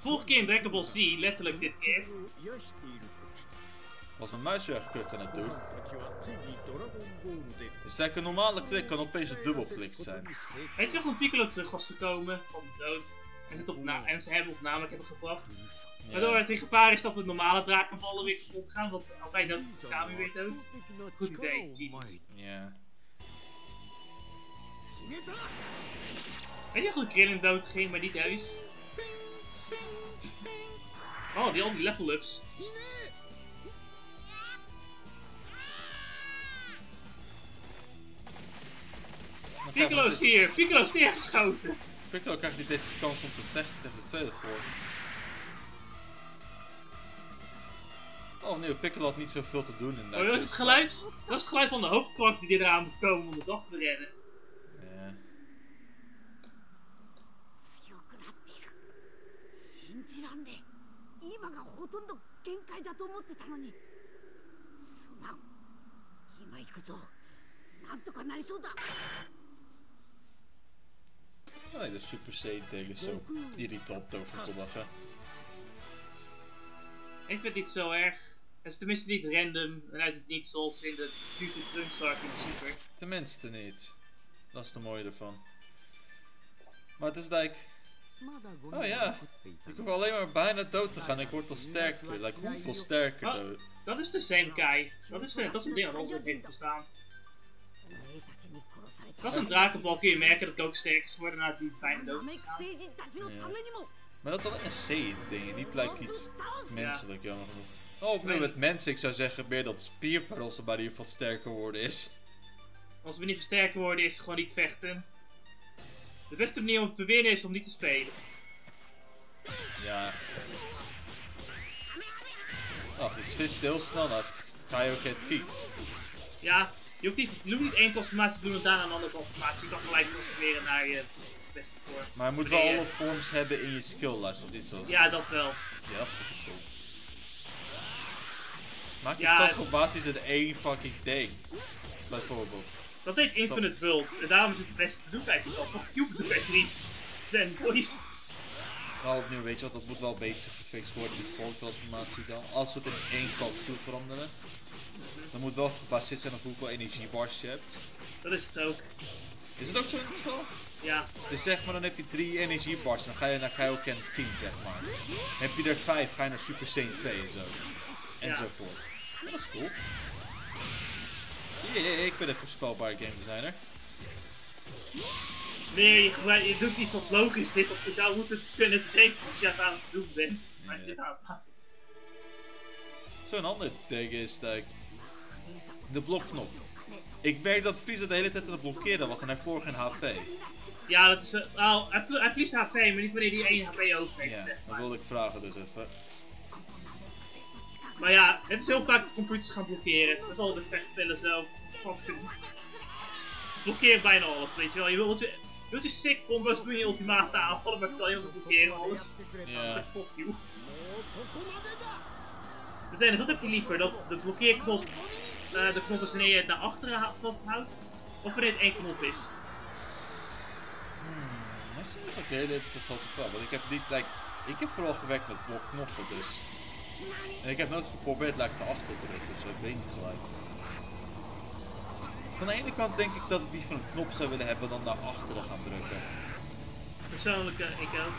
vorige keer in Dragon Ball Z, letterlijk dit keer. Als mijn muisje gekut kan ik doen. Is dat een normale klik kan opeens een dubbelklik zijn. Weet je nog dat Piccolo terug was gekomen van de dood? En ze hem op namelijk hebben gebracht. Ja. Waardoor het in gevaar is dat de normale drakenballen weer kapot gaan, want als hij dood gaat, Kami weer dood. Goed idee, jeez. Ja. Weet je dat Krillin dood ging, maar niet thuis? Oh, die al die level-ups. Piccolo is hier! Piccolo is neergeschoten! Piccolo krijgt niet deze kans om te vechten tegen de tweede geworden. Oh nee, Piccolo had niet zoveel te doen in dat. Oh, dat is het geluid? Dat is het geluid van de hoofdkwark die eraan moet komen om de dag te redden. Ja. Nee, de Super Saiyan ding is zo irritant over te lachen. Ik vind het niet zo erg. Het is tenminste niet random en uit het niet zoals in de Future Trunks arc in de Super. Tenminste niet. Dat is de mooie ervan. Maar het is like... Oh ja, ik hoef alleen maar bijna dood te gaan. Ik word al sterker. Like, hoeveel sterker dood? Oh, dat is de Senkai. Dat is een ding dat altijd heeft bestaan. Als een drakenbal kun je merken dat ik ook sterk is geworden nadat die bijna dood is gegaan. Ja. Maar dat is alleen een Saiyan-ding, niet like iets menselijk, jammer genoeg. Oh, met mensen, ik zou zeggen meer dat Spierparos er bij die van sterker worden is. Als we niet van sterker worden is gewoon niet vechten. De beste manier om te winnen is om niet te spelen. Ja. Ach, je switcht heel snel naar Taioketti. Ja. Je hoeft niet één transformatie te doen en daarna een andere transformatie. Je kan gelijk transformeren naar je beste vorm. Maar je moet wel alle vorms hebben in je skilllijst of dit zo. Ja, dat wel. Ja, dat is goed toch. Maak je transformaties in één fucking ding. Bijvoorbeeld. Dat heet Infinite Worlds en daarom is het de beste bedoeling. Fuck you, bedoeling 3. Then, boys. Nou, opnieuw weet je wat, dat moet wel beter gefixt worden, die vormtransformatie dan. Als we het in één kant toe veranderen. Dat moet wel gebaseerd zijn op hoeveel energiebars je hebt. Dat is het ook. Is het ook zo in het geval? Ja. Dus zeg maar, dan heb je 3 energiebars, dan ga je naar Kaioken 10, zeg maar. Dan heb je er 5, ga je naar Super Saiyan 2 en zo. Enzovoort. Ja, dat is cool. Zie je, ik ben een voorspelbare game designer. Nee, je doet iets wat logisch is, want je zou moeten kunnen bedenken als je het aan het doen bent. Maar is dit aan het maken? Zo'n ander ding is dat ik... De blokknop. Ik merk dat Frieza de hele tijd aan het blokkeren was en hij verloor geen HP. Ja, dat is... Nou, hij verliest HP, maar niet wanneer hij 1 HP over heeft, zeg maar. Dat wilde ik vragen dus even. Maar ja, het is heel vaak dat computers gaan blokkeren. Dat is altijd het vechtspellen zo. Fuck doen. Blokkeer bijna alles, weet je wel. Je wilt je sick combos doen in je ultimate aanvallen, maar het kan heel zo blokkeren alles. Ja. Fuck you. Dus nee, dus dat heb je liever, dat de blokkeerknop... de knop is wanneer je het naar achteren vasthoudt, of wanneer het één knop is. Dat is eigenlijk een hele interessante vraag, want ik heb niet, like, ik heb vooral gewerkt met blokknoppen dus. En ik heb nooit geprobeerd, like, te achter te drukken, dus ik weet niet gelijk. Aan de ene kant denk ik dat ik die van een knop zou willen hebben dan naar achteren gaan drukken. Persoonlijk, ik ook.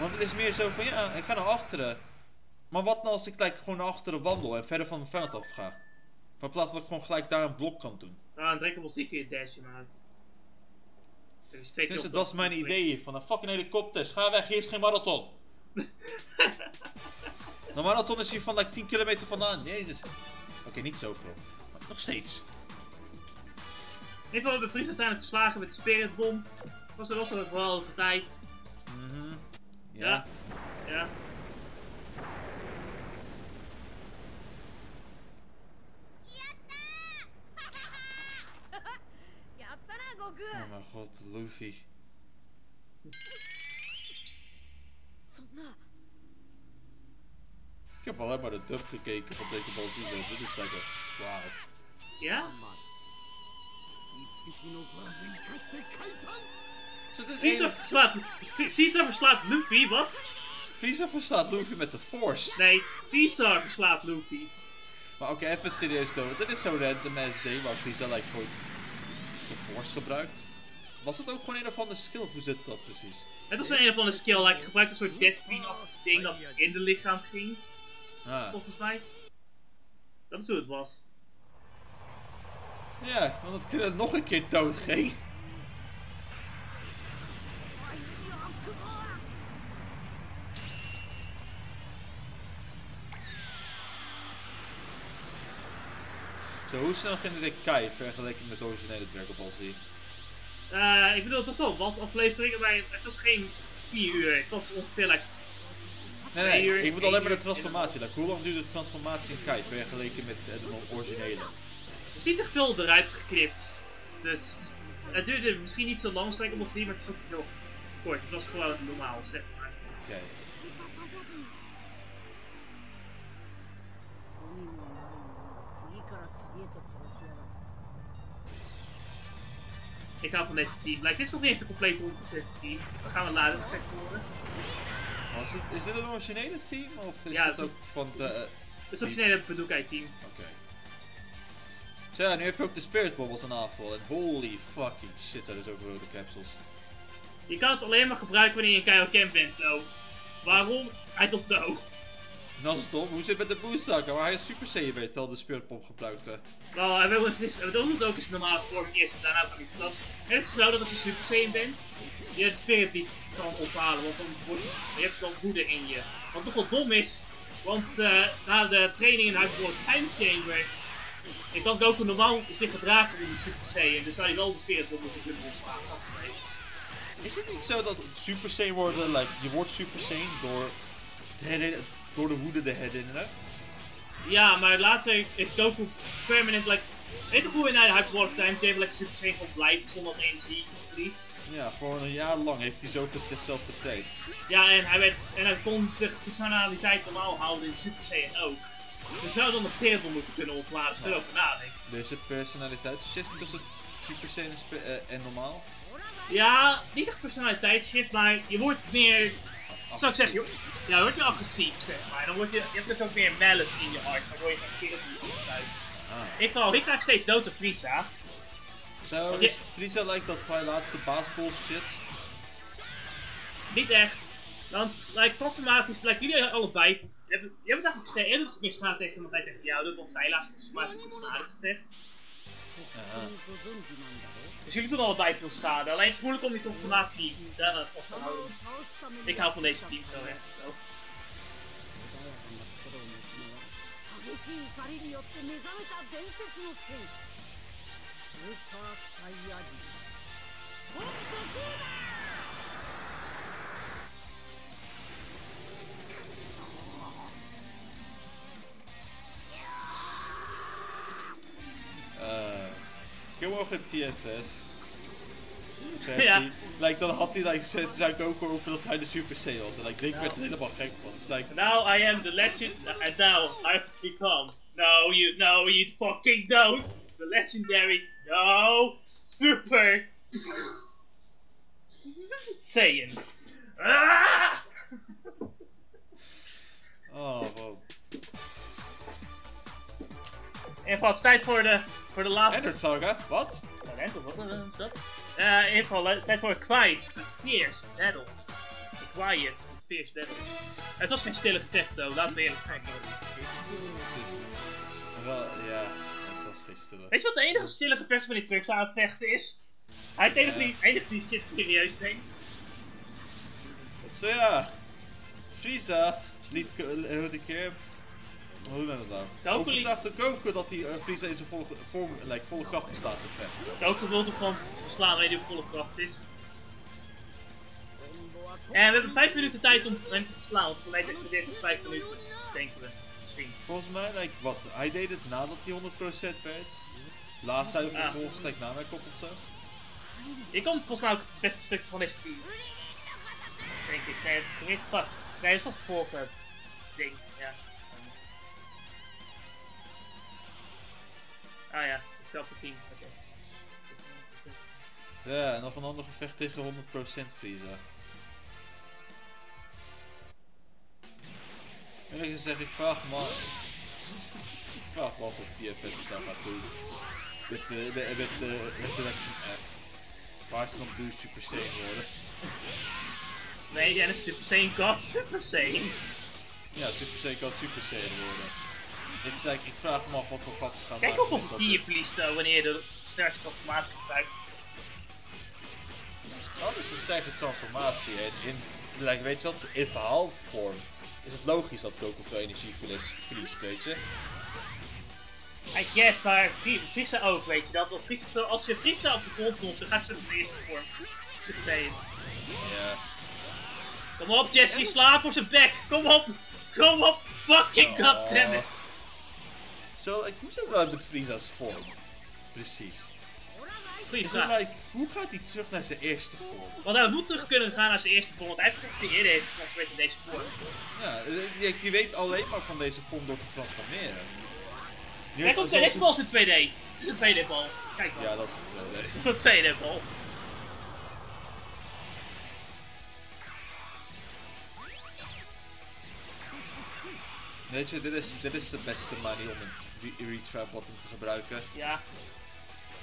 Want het is meer zo van, ja, ik ga naar achteren. Maar wat nou als ik, like, gewoon naar achteren wandel en verder van mijn veld af ga? Maar plaats dat ik gewoon gelijk daar een blok kan doen. Nou, een Dragon Ball Z kun je dashje maken. Dus dat is mijn idee van een fucking helikopters. Ga weg, hier is geen marathon. De marathon is hier van like 10 kilometer vandaan, jezus. Oké, niet zoveel. Maar nog steeds. In ieder geval hebben we Frieza uiteindelijk verslagen met de Spiritbom. Was er vooral over tijd. Ja. Oh mijn god, Luffy. Ik heb alleen maar de dub gekeken van Dragon Ball Z. Dit is lekker. Wauw. Ja? Caesar verslaat Luffy, wat? Frieza verslaat Luffy met de Force. Nee, Caesar verslaat Luffy. Maar oké, even serieus doen. Dit is zo random as ding waar Frieza lijkt gewoon de Force gebruikt. Was dat ook gewoon een of andere skill? Hoe zit dat precies? Het was een of andere skill. Hij gebruikte een soort deadbean-achtig ding dat in de lichaam ging. Ah. Volgens mij. Dat is hoe het was. Ja, want het kunnen nog een keer dood ging. Zo, hoe snel ging de Kai vergeleken met de originele Dragon Ball Z? Ik bedoel, het was wel wat afleveringen, maar het was geen 4 uur, het was ongeveer like, nee, ik bedoel alleen maar de transformatie. Hoe lang duurde de transformatie in Kai vergeleken met de originele? Er is niet echt veel eruit geknipt, dus het duurde misschien niet zo lang, maar het was ook heel kort. Het was gewoon normaal, zeg maar. Okay. Ik hou van deze team. Dit is nog niet eens de complete 100% team. Dan gaan we later perfect worden. Is dit een originele team? Of is ja, het ook van de... Het is een originele Budokai team. Oké. Zo, nu heb je ook de Spiritbom als een aanval. En holy fucking shit, zijn er zo rode capsules. Je kan het alleen maar gebruiken wanneer je een Kaioken bent, zo. Waarom? I don't know. Dat is dom. Hoe zit het met de Boez Saga? Maar hij is Super Saiyan weet al de Spiritbom gebruikte. Nou, hij wil ook eens een normale vorm eerst en daarna van die stad. Het is zo dat als je Super Saiyan bent, je het Spirit niet kan ophalen, want dan wordt, je hebt dan woede in je. Wat toch wel dom is, want na de training in Hyperbolic Time Chamber, je kan Goku normaal zich gedragen door de Super Saiyan, dus zou je wel de Spiritbom moeten kunnen ophalen. Is het niet zo dat Super Saiyan worden, like, je wordt Super Saiyan door de woede te herinneren? Ja, maar later is Goku permanent, like... Weet toch hoe in de Hyperbolic Time Chamber like, Super Saiyan gewoon blijft zonder dat energie verliest? Ja, voor een jaar lang heeft hij zo het zichzelf getraind. Ja, en hij kon zich personaliteit normaal houden in Super Saiyan ook. Dus zou dan een Spiritbom moeten kunnen opladen als je erover nadenkt. Dus de personaliteitsshift tussen Super Saiyan en normaal? Ja, niet echt personaliteitsshift, maar je wordt meer... Zou ik zeggen, je wordt nu agressief, zeg maar. Dan word je hebt dus ook meer malice in je hart, waardoor je geen Spiritbom gebruikt. Ik val heel graag steeds dood op Frieza. Zo, Frieza lijkt dat van je laatste baasbol shit. Niet echt, want like, transformaties, like, jullie allebei. Je hebt eigenlijk eerder misgaan tegen iemand die tegen jou doet, want zij laatste transformaties op een aardig gevecht. Dus jullie doen allebei veel schade, alleen het is moeilijk om die transformatie daarna vast te houden. Ik hou van deze team zo echt. Gewoon TFS. Ja. Like, dan had hij, like, zei ik ook over dat hij de Super Saiyan was. En like, ik werd er helemaal gek van. It's like, now I am the legend, and now I've become. No, you fucking don't. The legendary, no, Super Saiyan. Ah! Oh, wow. En het is tijd voor de laatste. Dead Soulsers, wat? In ieder geval, het tijd voor Quiet met Fierce Battle. Quiet met Fierce Battle. Het was geen stille gevecht, though, laten we eerlijk zijn. Wel, ja, het was geen stille. Weet je wat de enige stille gevecht van die Trunks aan het vechten is? Hij is de enige die shit serieus denkt. Zo ja, Frieza liet de keer. Hoe dan het dan? Overtuigd door Goku dat hij Frieza in zijn volle kracht bestaat te vechten. Goku wil hem gewoon verslaan wanneer hij op volle kracht is. En we hebben 5 minuten tijd om hem te verslaan, want voor mij deed het 5 minuten, denken we. Misschien. Volgens mij, like, wat? Hij deed het nadat hij 100% werd. Laatst zijn we vervolgens lijkt na mij kop ofzo. Hier komt volgens mij ook het beste stukje van deze team. Denk ik. Nee, het is vast. Nee, het was de volgende ding, ja. Ah ja, hetzelfde team. Oké. Ja, nog een ander gevecht tegen 100% Frieza. En dan zeg ik, vraag me af of TFS het zou gaan doen. Met Resurrection F. Waar is dan nu Super Saiyan worden? Nee, jij is Super Saiyan God Super Saiyan. Ja, Super Saiyan God Super Saiyan worden. Ik vraag me af wat voor gat ze gaan maken. Kijk hoeveel verdier je verliest wanneer je de sterkste transformatie gebruikt. Wat is de sterkste transformatie? Weet je wat? In verhaalvorm is het logisch dat Goku veel energie verliest, weet je? I guess, maar Frieza ook, weet je dat? Als je Frieza op de grond komt, dan gaat het in zijn eerste vorm. Just saying. Ja. Kom op Jesse, sla voor zijn bek! Kom op, fucking goddammit! Zo, ik moest ook wel met Frieza's vorm. Precies. Goeie vraag. Hoe gaat hij terug naar zijn eerste vorm? Want hij moet terug kunnen gaan naar zijn eerste vorm, want hij heeft gezegd eerder deze transformatie in deze vorm. Ja, je weet alleen maar van deze vorm door te transformeren. Kijk op, deze bal is een 2D. Dit is een 2D bal. Kijk dan. Ja, dat is een 2D. Dat is een 2D bal. Weet je, dit is de beste manier om een retrap button te gebruiken. Ja.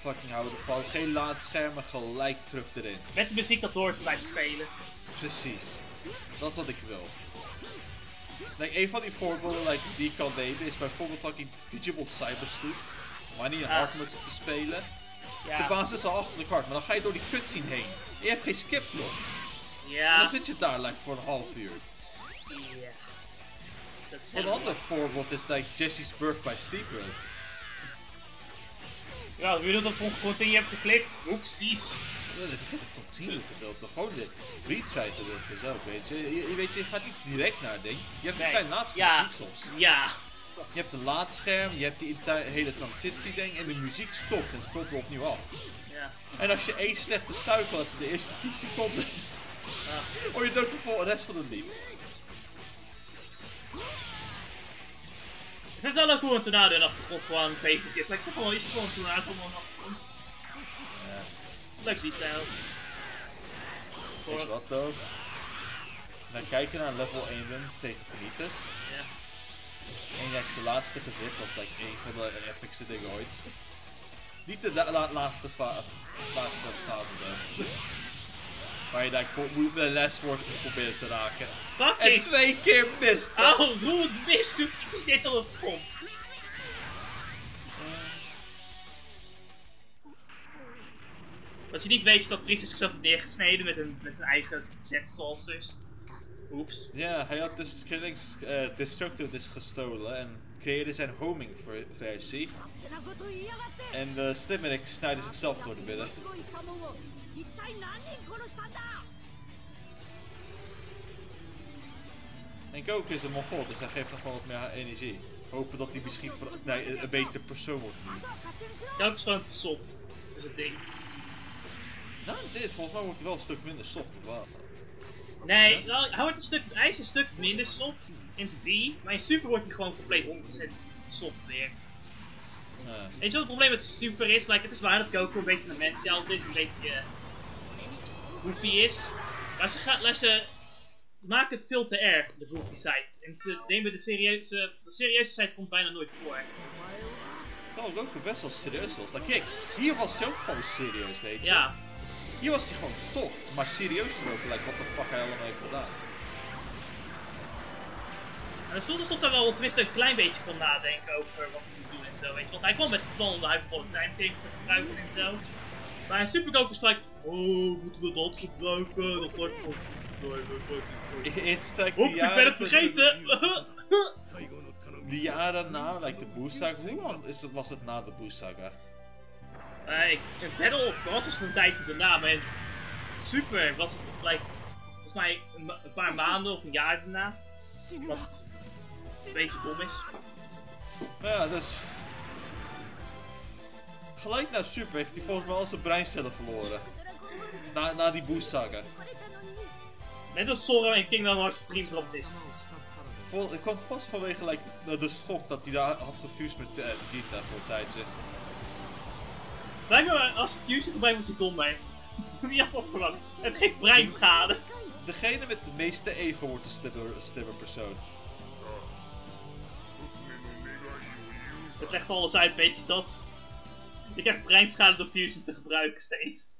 Fucking houden ervan. Geen laadschermen, gelijk trup erin. Met de muziek dat door blijft spelen. Precies. Dat is wat ik wil. Like, een van die voorbeelden die ik kan nemen is bijvoorbeeld fucking Digimon Cyber Sleuth. Maar niet een hardmode te spelen. Ja. De basis is al achter de kaart, maar dan ga je door die cutscene heen. En je hebt geen skip nog. Ja. En dan zit je daar voor een half uur. Ja. Een ander voorbeeld is Jesse's Birth by Sleeper. Ja, wie doet dat voor een continue hebt geklikt? Oepsies. Ja, dit is een continue gedeelte. Gewoon dit retry gedeelte zelf, weet je. Je gaat niet direct naar het ding. Je hebt een klein laadscherm voedsels. Ja. Je hebt een laadscherm, je hebt die hele transitie-ding en de muziek stopt en speelt er opnieuw af. Ja. En als je één slechte suiker hebt in de eerste 10 seconden, hoor je dood de rest van het lied. Ik vind het wel leuk hoe een tornado in de achtergrond gewoon basic is. Like, is gewoon een tornado zonder een achtergrond. Ja. Leuk detail. Is wat ook. Dan kijken naar level 1 win tegen Vanitas. Ja. En zijn laatste gezicht was een van de epicste dingen ooit. Niet de laatste fase dan. Waar je moet de last force proberen te raken. Fucking. En 2 keer mist! Oh, doe het mist! Het is net al een pomp. Wat je niet weet is dat Frieza zichzelf neergesneden met zijn eigen Dead Soulsers. Oeps. Ja, hij had dus Killings Destructor gestolen en creëerde zijn homing versie. En de Slimmerik snijde zichzelf door de midden. En Goku is een mongool, dus hij geeft nog wel wat meer energie. Hopen dat hij misschien een betere persoon wordt nu. Goku is gewoon te soft, dat is het ding. Nou, volgens mij wordt hij wel een stuk minder soft, of wel? Nee, nou, hij is een stuk minder soft in Z, maar in Super wordt hij gewoon compleet 100% soft weer. Weet je wat het probleem met Super is? Het is waar dat Goku een beetje een mens zelf is, een beetje goofy is. Ze maken het veel te erg, de goofy side. En ze nemen de serieuze side komt bijna nooit voor. Terwijl Goku best wel serieus was. Kijk, hier was hij ook gewoon serieus, weet je. Ja. Hier was hij gewoon soft, maar serieus erover. Wat de fuck hij allemaal heeft gedaan. En het voelt alsof hij wel tenminste een klein beetje kon nadenken over wat hij moet doen en zo, weet je. Want hij kwam met het plan om de Hyperbolic Time Chamber te gebruiken en zo. Maar een Super Goku is gelijk, oh, moeten we dat gebruiken? Dat wordt goed. Oeps, ik ben het vergeten! Die jaren na, de Boez Saga, hoe lang was het na de Boez Saga? In Battle of Gods is het een tijdje daarna, maar in Super was het volgens mij een paar maanden of een jaar daarna. Wat een beetje dom is. Ja, dus... Gelijk na Super heeft hij volgens mij al zijn breincellen verloren. Na die Boez Saga. Net als Sora en Kingdom Hearts Dream Drop Distance. Het kwam vast vanwege de schok dat hij daar had gefused met Vegeta voor een tijdje. Blijkbaar als Fusion erbij moet je dom mee. Wie had dat verwacht? Het geeft breinschade. Degene met de meeste ego wordt de slimmer persoon. Het legt alles uit, weet je dat? Je krijgt breinschade door Fusion te gebruiken steeds.